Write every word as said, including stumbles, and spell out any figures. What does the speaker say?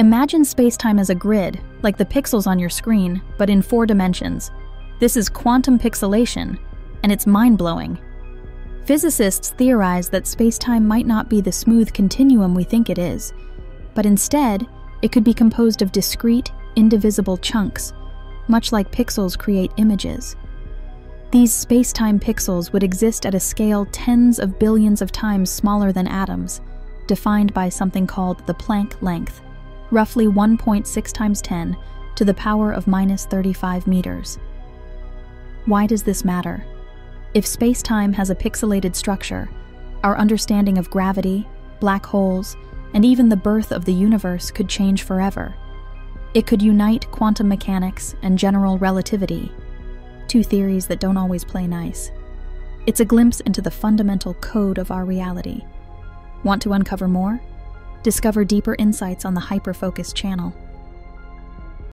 Imagine spacetime as a grid, like the pixels on your screen, but in four dimensions. This is quantum pixelation, and it's mind-blowing. Physicists theorize that spacetime might not be the smooth continuum we think it is, but instead, it could be composed of discrete, indivisible chunks, much like pixels create images. These spacetime pixels would exist at a scale tens of billions of times smaller than atoms, defined by something called the Planck length, roughly one point six times ten to the power of minus thirty-five meters. Why does this matter? If spacetime has a pixelated structure, our understanding of gravity, black holes, and even the birth of the universe could change forever. It could unite quantum mechanics and general relativity, two theories that don't always play nice. It's a glimpse into the fundamental code of our reality. Want to uncover more? Discover deeper insights on the Hyperfocus channel.